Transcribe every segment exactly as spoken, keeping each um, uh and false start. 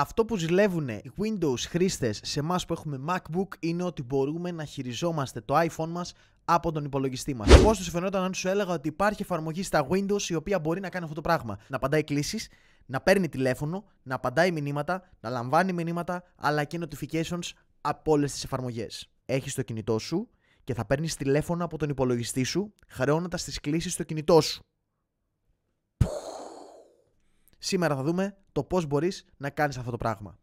Αυτό που ζηλεύουν οι Windows χρήστες σε εμάς που έχουμε MacBook είναι ότι μπορούμε να χειριζόμαστε το iPhone μας από τον υπολογιστή μας. Πώς τους φαινόταν αν σου έλεγα ότι υπάρχει εφαρμογή στα Windows η οποία μπορεί να κάνει αυτό το πράγμα? Να απαντάει κλήσεις, να παίρνει τηλέφωνο, να απαντάει μηνύματα, να λαμβάνει μηνύματα, αλλά και notifications από όλες τις εφαρμογές. Έχεις το κινητό σου και θα παίρνεις τηλέφωνο από τον υπολογιστή σου, χρεώνοντας τις κλήσεις στο κινητό σου. Σήμερα θα δούμε το πώς μπορείς να κάνεις αυτό το πράγμα.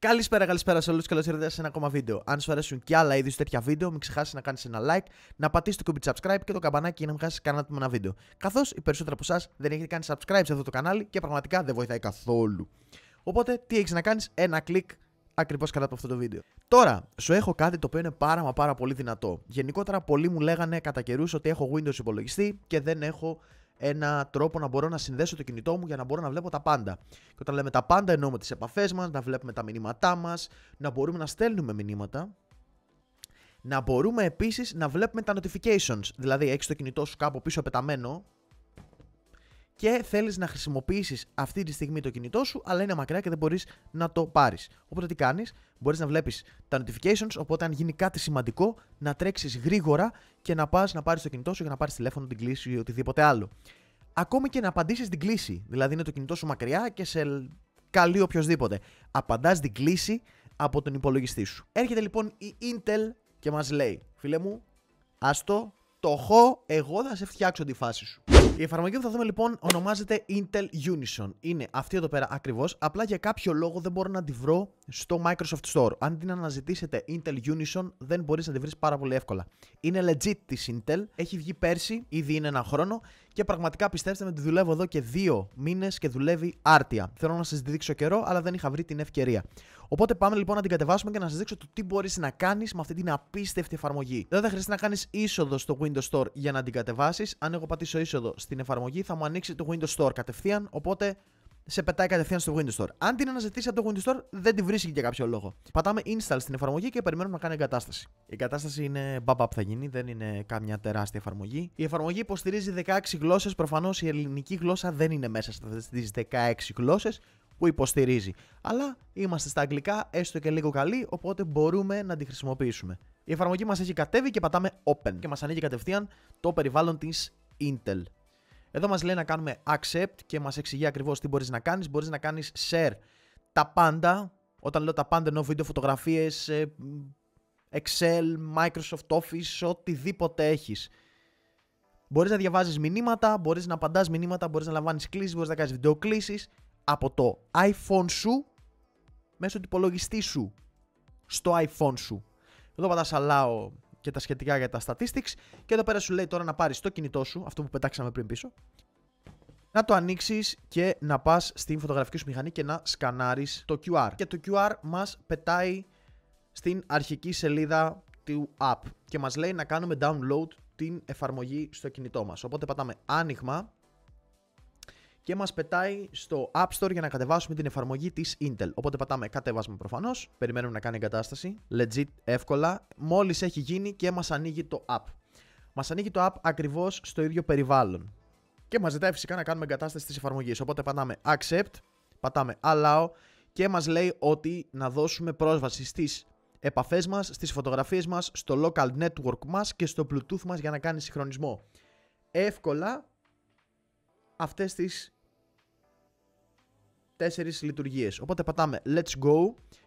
Καλησπέρα, καλησπέρα σε όλους και καλώς ήρθατε σε ένα ακόμα βίντεο. Αν σου αρέσουν και άλλα είδη τέτοια βίντεο, μην ξεχάσεις να κάνεις ένα like, να πατήσεις το κουμπί subscribe και το καμπανάκι για να μην χάσεις κανένα ένα βίντεο. Καθώς οι περισσότεροι από εσάς δεν έχετε κάνει subscribe σε αυτό το κανάλι και πραγματικά δεν βοηθάει καθόλου. Οπότε, τι έχεις να κάνεις? Ένα κλικ ακριβώς κάτω από αυτό το βίντεο. Τώρα, σου έχω κάτι το οποίο είναι πάρα μα πάρα πολύ δυνατό. Γενικότερα, πολλοί μου λέγανε κατά καιρούς ότι έχω Windows υπολογιστή και δεν έχω ένα τρόπο να μπορώ να συνδέσω το κινητό μου για να μπορώ να βλέπω τα πάντα. Και όταν λέμε τα πάντα, εννοούμε τις επαφές μας, να βλέπουμε τα μηνύματά μας, να μπορούμε να στέλνουμε μηνύματα, να μπορούμε επίσης να βλέπουμε τα notifications. Δηλαδή, έχεις το κινητό σου κάπου πίσω πεταμένο και θέλεις να χρησιμοποιήσεις αυτή τη στιγμή το κινητό σου, αλλά είναι μακριά και δεν μπορείς να το πάρεις. Οπότε τι κάνεις? Μπορείς να βλέπεις τα notifications, οπότε αν γίνει κάτι σημαντικό, να τρέξεις γρήγορα και να πας να πάρεις το κινητό σου για να πάρεις τηλέφωνο, την κλήση ή οτιδήποτε άλλο. Ακόμη και να απαντήσεις την κλήση, δηλαδή είναι το κινητό σου μακριά και σε καλεί οποιοδήποτε. Απαντάς την κλήση από τον υπολογιστή σου. Έρχεται λοιπόν η Intel και μας λέει: φίλε μου, άστο, το έχω, εγώ θα σε φτιάξω τη φάση σου. Η εφαρμογή που θα δούμε λοιπόν ονομάζεται Intel Unison. Είναι αυτή εδώ πέρα ακριβώς, απλά για κάποιο λόγο δεν μπορώ να τη βρω στο Microsoft Store. Αν την αναζητήσετε Intel Unison δεν μπορείς να τη βρεις πάρα πολύ εύκολα. Είναι legit της Intel, έχει βγει πέρσι, ήδη είναι ένα χρόνο και πραγματικά πιστέψτε με ότι δουλεύω εδώ και δύο μήνες και δουλεύει άρτια. Θέλω να σας δείξω καιρό αλλά δεν είχα βρει την ευκαιρία. Οπότε πάμε λοιπόν να την κατεβάσουμε και να σας δείξω το τι μπορείς να κάνεις με αυτή την απίστευτη εφαρμογή. Δεν θα χρειαστεί να κάνεις είσοδο στο Windows Store για να την κατεβάσεις. Αν εγώ πατήσω είσοδο στην εφαρμογή θα μου ανοίξει το Windows Store κατευθείαν, οπότε σε πετάει κατευθείαν στο Windows Store. Αν την αναζητήσεις από το Windows Store δεν την βρίσκει για κάποιο λόγο. Πατάμε install στην εφαρμογή και περιμένουμε να κάνει εγκατάσταση. Η εγκατάσταση είναι μπαμπαπ θα γίνει, δεν είναι καμιά τεράστια εφαρμογή. Η εφαρμογή υποστηρίζει δεκαέξι γλώσσες, προφανώς η ελληνική γλώσσα δεν είναι μέσα στις δεκαέξι γλώσσες που υποστηρίζει. Αλλά είμαστε στα αγγλικά, έστω και λίγο καλή, οπότε μπορούμε να τη χρησιμοποιήσουμε. Η εφαρμογή μας έχει κατέβει και πατάμε Open και μας ανοίγει κατευθείαν το περιβάλλον της Intel. Εδώ μας λέει να κάνουμε accept και μας εξηγεί ακριβώς τι μπορείς να κάνεις. Μπορείς να κάνεις share τα πάντα. Όταν λέω τα πάντα εννοώ βίντεο, φωτογραφίες, Excel, Microsoft Office, οτιδήποτε έχεις. Μπορείς να διαβάζεις μηνύματα, μπορείς να απαντάς μηνύματα, μπορείς να λαμβάνεις κλήσεις, μπορείς να κάνεις βιντεοκλήσεις από το iPhone σου μέσω του υπολογιστή σου στο iPhone σου. Εδώ πατάς allow και τα σχετικά για τα statistics και εδώ πέρα σου λέει τώρα να πάρεις το κινητό σου, αυτό που πετάξαμε πριν πίσω, να το ανοίξεις και να πας στην φωτογραφική σου μηχανή και να σκανάρεις το κιου αρ. Και το κιου αρ μας πετάει στην αρχική σελίδα του app και μας λέει να κάνουμε download την εφαρμογή στο κινητό μας. Οπότε πατάμε άνοιγμα και μας πετάει στο App Store για να κατεβάσουμε την εφαρμογή της Intel. Οπότε πατάμε κατέβασμα προφανώς, περιμένουμε να κάνει εγκατάσταση, legit, εύκολα. Μόλις έχει γίνει και μας ανοίγει το app. Μας ανοίγει το app ακριβώς στο ίδιο περιβάλλον. Και μας ζητάει φυσικά να κάνουμε εγκατάσταση της εφαρμογής. Οπότε πατάμε accept, πατάμε allow και μας λέει ότι να δώσουμε πρόσβαση στις επαφές μας, στις φωτογραφίες μας, στο local network μας και στο Bluetooth μας για να κάνει συγχρονισμό. Εύκολα αυτές τις τέσσερις λειτουργίες. Οπότε πατάμε let's go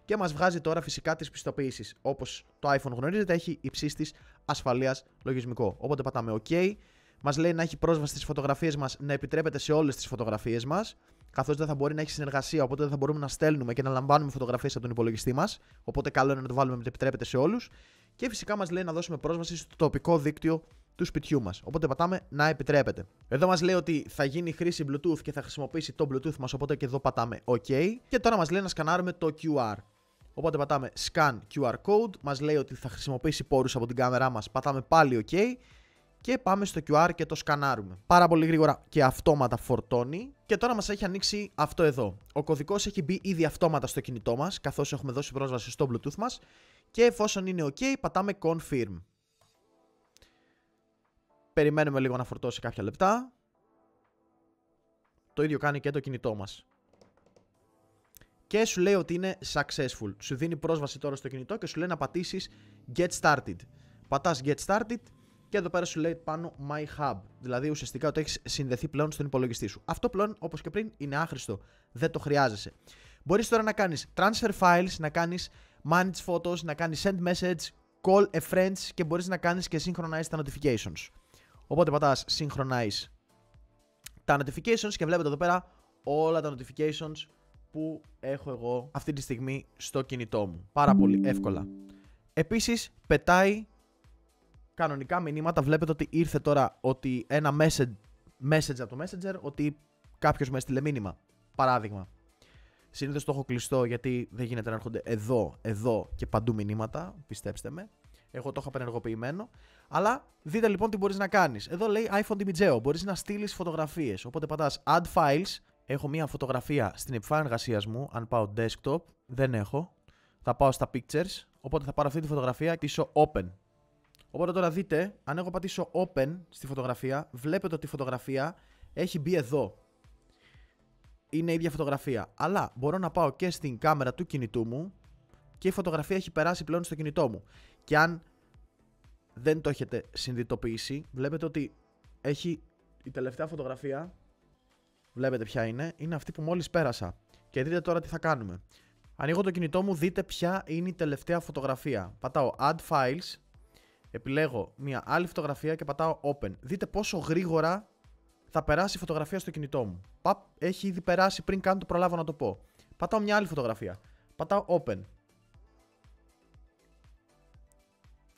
και μας βγάζει τώρα φυσικά τις πιστοποίησεις. Όπως το iPhone γνωρίζετε έχει υψίστης ασφαλείας λογισμικό. Οπότε πατάμε OK. Μας λέει να έχει πρόσβαση στις φωτογραφίες μας, να επιτρέπεται σε όλες τις φωτογραφίες μας. Καθώς δεν θα μπορεί να έχει συνεργασία, οπότε δεν θα μπορούμε να στέλνουμε και να λαμβάνουμε φωτογραφίες από τον υπολογιστή μας. Οπότε καλό είναι να το βάλουμε να επιτρέπεται σε όλους. Και φυσικά μας λέει να δώσουμε πρόσβαση στο τοπικό δίκτυο του σπιτιού μας. Οπότε πατάμε να επιτρέπεται. Εδώ μας λέει ότι θα γίνει χρήση Bluetooth και θα χρησιμοποιήσει το Bluetooth μας. Οπότε και εδώ πατάμε OK. Και τώρα μας λέει να σκανάρουμε το κιου αρ. Οπότε πατάμε Scan κιου αρ Code. Μας λέει ότι θα χρησιμοποιήσει πόρους από την κάμερά μας. Πατάμε πάλι OK. και πάμε στο κιου αρ και το σκανάρουμε. Πάρα πολύ γρήγορα και αυτόματα φορτώνει. Και τώρα μας έχει ανοίξει αυτό εδώ. Ο κωδικός έχει μπει ήδη αυτόματα στο κινητό μας, καθώς έχουμε δώσει πρόσβαση στο Bluetooth μας. Και εφόσον είναι OK, πατάμε Confirm. Περιμένουμε λίγο να φορτώσει κάποια λεπτά. Το ίδιο κάνει και το κινητό μας. Και σου λέει ότι είναι successful. Σου δίνει πρόσβαση τώρα στο κινητό και σου λέει να πατήσεις Get Started. Πατάς Get Started και εδώ πέρα σου λέει πάνω My Hub. Δηλαδή ουσιαστικά ότι έχεις συνδεθεί πλέον στον υπολογιστή σου. Αυτό πλέον, όπως και πριν, είναι άχρηστο. Δεν το χρειάζεσαι. Μπορείς τώρα να κάνεις Transfer Files, να κάνεις Manage Photos, να κάνεις Send Message, Call a Friend και μπορείς να κάνεις και Synchronize τα Notifications. Οπότε πατάς Synchronize τα Notifications και βλέπετε εδώ πέρα όλα τα Notifications που έχω εγώ αυτή τη στιγμή στο κινητό μου. Πάρα πολύ εύκολα. Επίσης πετάει κανονικά μηνύματα. Βλέπετε ότι ήρθε τώρα ότι ένα message, message από το Messenger, ότι κάποιος με έστειλε μήνυμα. Παράδειγμα. Συνήθως το έχω κλειστό γιατί δεν γίνεται να έρχονται εδώ, εδώ και παντού μηνύματα. Πιστέψτε με. Εγώ το έχω απενεργοποιημένο. Αλλά δείτε λοιπόν τι μπορείς να κάνεις. Εδώ λέει iPhone Dimigeo. Μπορείς να στείλεις φωτογραφίες. Οπότε πατάς Add Files. Έχω μία φωτογραφία στην επιφάνεια εργασίας μου. Αν πάω desktop, δεν έχω. Θα πάω στα pictures. Οπότε θα πάρω αυτή τη φωτογραφία και πατήσω open. Οπότε τώρα δείτε, αν εγώ πατήσω open στη φωτογραφία, βλέπετε ότι η φωτογραφία έχει μπει εδώ. Είναι η ίδια φωτογραφία. Αλλά μπορώ να πάω και στην κάμερα του κινητού μου και η φωτογραφία έχει περάσει πλέον στο κινητό μου. Και αν δεν το έχετε συνειδητοποιήσει, βλέπετε ότι έχει η τελευταία φωτογραφία. Βλέπετε ποια είναι, είναι αυτή που μόλις πέρασα. Και δείτε τώρα τι θα κάνουμε. Ανοίγω το κινητό μου, δείτε ποια είναι η τελευταία φωτογραφία. Πατάω Add Files, επιλέγω μια άλλη φωτογραφία και πατάω Open. Δείτε πόσο γρήγορα θα περάσει η φωτογραφία στο κινητό μου. Παπ, έχει ήδη περάσει πριν καν το προλάβω να το πω. Πατάω μια άλλη φωτογραφία, πατάω Open.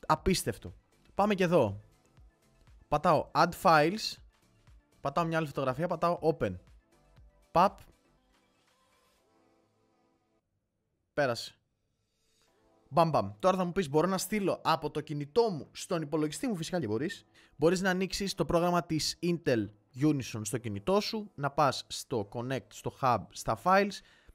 Απίστευτο. Πάμε και εδώ. Πατάω Add Files. Πατάω μια άλλη φωτογραφία, πατάω open. Παπ. Πέρασε. Μπαμ μπαμ. Τώρα θα μου πεις, μπορώ να στείλω από το κινητό μου στον υπολογιστή μου? Φυσικά και μπορείς. Μπορείς να ανοίξεις το πρόγραμμα της Intel Unison στο κινητό σου, να πας στο Connect, στο Hub, στα Files,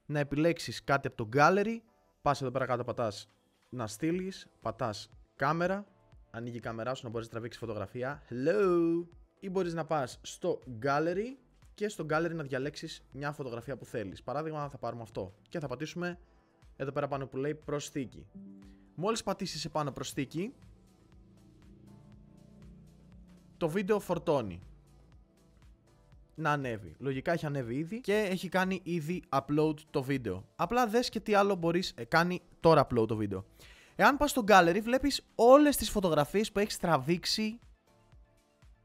να επιλέξεις κάτι από το Gallery, πας εδώ πέρα κάτω, πατάς να στείλεις, πατάς κάμερα, ανοίγει η κάμερά σου να μπορείς να τραβήξεις φωτογραφία. Hello! Ή μπορείς να πας στο Gallery και στο Gallery να διαλέξεις μια φωτογραφία που θέλεις. Παράδειγμα, θα πάρουμε αυτό και θα πατήσουμε εδώ πέρα πάνω που λέει προσθήκη. Μόλις πατήσεις επάνω προσθήκη, το βίντεο φορτώνει. Να ανέβει. Λογικά έχει ανέβει ήδη και έχει κάνει ήδη upload το βίντεο. Απλά δες και τι άλλο μπορείς να κάνει τώρα upload το βίντεο. Εάν πας στο Gallery βλέπεις όλες τις φωτογραφίες που έχεις τραβήξει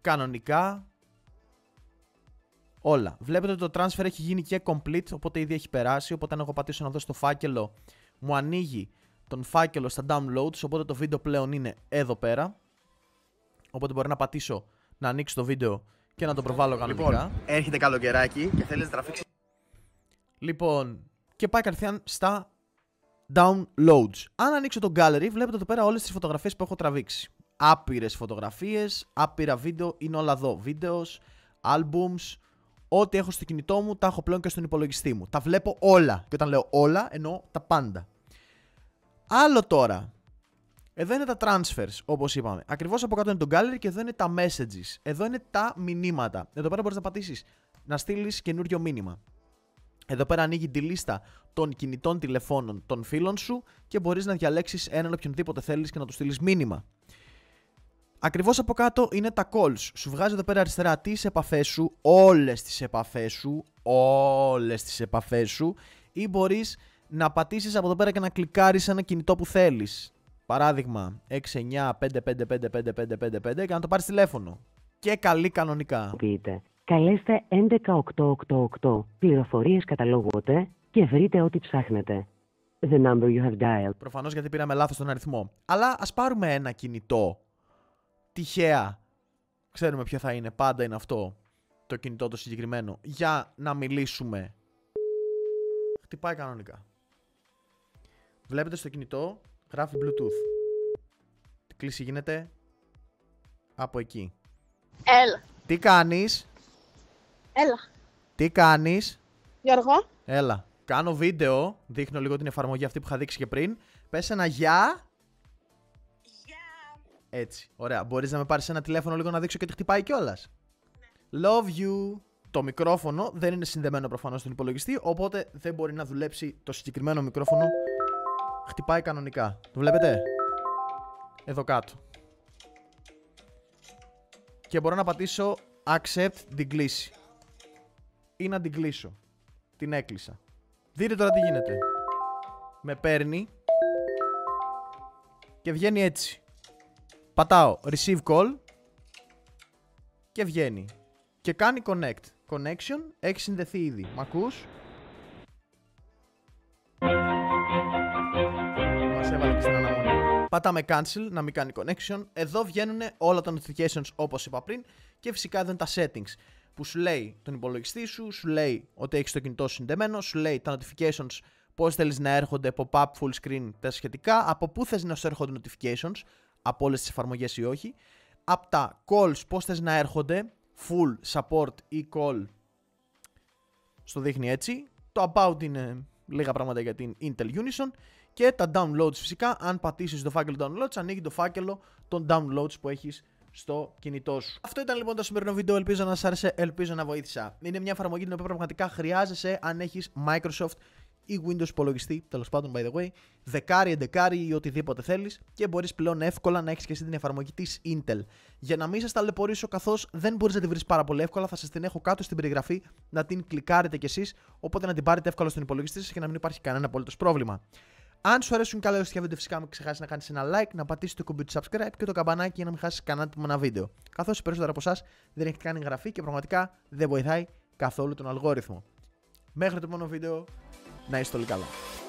κανονικά, όλα. Βλέπετε ότι το transfer έχει γίνει και complete, οπότε ήδη έχει περάσει. Οπότε αν εγώ πατήσω να δω στο φάκελο, μου ανοίγει τον φάκελο στα downloads, οπότε το βίντεο πλέον είναι εδώ πέρα. Οπότε μπορώ να πατήσω να ανοίξω το βίντεο και να το προβάλλω κανονικά. Λοιπόν, έρχεται καλοκαιράκι και θέλεις να τραβήξεις. Λοιπόν, και πάει κατευθείαν στα downloads. Αν ανοίξω το gallery, βλέπετε εδώ πέρα όλες τις φωτογραφίες που έχω τραβήξει. Άπειρες φωτογραφίες, άπειρα βίντεο, είναι όλα εδώ. Βίντεος, albums, ό,τι έχω στο κινητό μου, τα έχω πλέον και στον υπολογιστή μου. Τα βλέπω όλα. Και όταν λέω όλα, εννοώ τα πάντα. Άλλο τώρα. Εδώ είναι τα transfers, όπως είπαμε. Ακριβώς από κάτω είναι το gallery και εδώ είναι τα messages. Εδώ είναι τα μηνύματα. Εδώ πέρα μπορείς να πατήσεις να στείλεις καινούριο μήνυμα. Εδώ πέρα ανοίγει τη λίστα των κινητών τηλεφώνων των φίλων σου και μπορείς να διαλέξεις έναν οποιονδήποτε θέλεις και να του στείλεις μήνυμα. Ακριβώς από κάτω είναι τα calls. Σου βγάζει εδώ πέρα αριστερά τις επαφές σου, όλες τις επαφές σου, όλες τις επαφές σου, ή μπορείς να πατήσεις από εδώ πέρα και να κλικάρεις ένα κινητό που θέλεις. Παράδειγμα, έξι εννιά πέντε πέντε πέντε πέντε πέντε πέντε πέντε και να το πάρεις τηλέφωνο. Και καλή κανονικά. Πείτε, καλέστε ένα ένα οκτώ οκτώ οκτώ, πληροφορίες καταλογούτε και βρείτε ό,τι ψάχνετε. The number you have dialed. Προφανώς γιατί πήραμε λάθος τον αριθμό. Αλλά ας πάρουμε ένα κινητό. Τυχαία, ξέρουμε ποιο θα είναι, πάντα είναι αυτό το κινητό το συγκεκριμένο, για να μιλήσουμε. Χτυπάει κανονικά. Βλέπετε στο κινητό, γράφει Bluetooth. Κλίση γίνεται από εκεί. Έλα. Τι κάνεις? Έλα. Τι κάνεις? Γιώργο. Έλα. Κάνω βίντεο, δείχνω λίγο την εφαρμογή αυτή που είχα δείξει και πριν. Πες ένα γεια. Γεια. Έτσι, ωραία. Μπορείς να με πάρεις ένα τηλέφωνο λίγο να δείξω και τι χτυπάει κιόλας. Ναι. Love you. Το μικρόφωνο δεν είναι συνδεμένο προφανώς στον υπολογιστή, οπότε δεν μπορεί να δουλέψει το συγκεκριμένο μικρόφωνο. Χτυπάει κανονικά. Το βλέπετε? Εδώ κάτω. Και μπορώ να πατήσω accept την κλίση. Ή να την κλείσω. Την έκλεισα. Δείτε τώρα τι γίνεται. Με παίρνει. Και βγαίνει έτσι. Πατάω receive call. Και βγαίνει. Και κάνει connect. Connection. Έχει συνδεθεί ήδη. Μ' ακούς? Μας έβαλε και στην αναμονή. Πατάμε cancel να μην κάνει connection. Εδώ βγαίνουν όλα τα notifications όπως είπα πριν. Και φυσικά εδώ είναι τα settings. Που σου λέει τον υπολογιστή σου, σου λέει ότι έχεις το κινητό σου συνδεμένο, σου λέει τα notifications, πώς θέλεις να έρχονται, pop-up, full screen, τα σχετικά, από πού θες να σου έρχονται notifications, από όλες τις εφαρμογές ή όχι, από τα calls, πώς θες να έρχονται, full, support ή call, στο δείχνει έτσι, το about είναι λίγα πράγματα για την Intel Unison και τα downloads φυσικά, αν πατήσεις το φάκελο downloads, ανοίγει το φάκελο των downloads που έχεις στο κινητό σου. Αυτό ήταν λοιπόν το σημερινό βίντεο. Ελπίζω να σας άρεσε, ελπίζω να βοήθησα. Είναι μια εφαρμογή την οποία πραγματικά χρειάζεσαι αν έχεις Microsoft ή Windows υπολογιστή, τέλος πάντων, by the way, δεκάρι, εντεκάρι ή οτιδήποτε θέλεις και μπορείς πλέον εύκολα να έχεις και εσύ την εφαρμογή της Intel. Για να μην σας ταλαιπωρήσω, καθώς δεν μπορείς να τη βρεις πάρα πολύ εύκολα, θα σας την έχω κάτω στην περιγραφή να την κλικάρετε κι εσείς, οπότε να την πάρετε εύκολα στον υπολογιστή σας και να μην υπάρχει κανένα απολύτως πρόβλημα. Αν σου αρέσουν καλά όσο και βίντεο, φυσικά μην ξεχάσεις να κάνεις ένα like, να πατήσεις το κουμπί του subscribe και το καμπανάκι για να μην χάσεις κανένα από ένα βίντεο. Καθώς οι περισσότεροι από εσάς δεν έχετε κάνει εγγραφή και πραγματικά δεν βοηθάει καθόλου τον αλγόριθμο. Μέχρι το επόμενο βίντεο, να είστε όλοι καλά.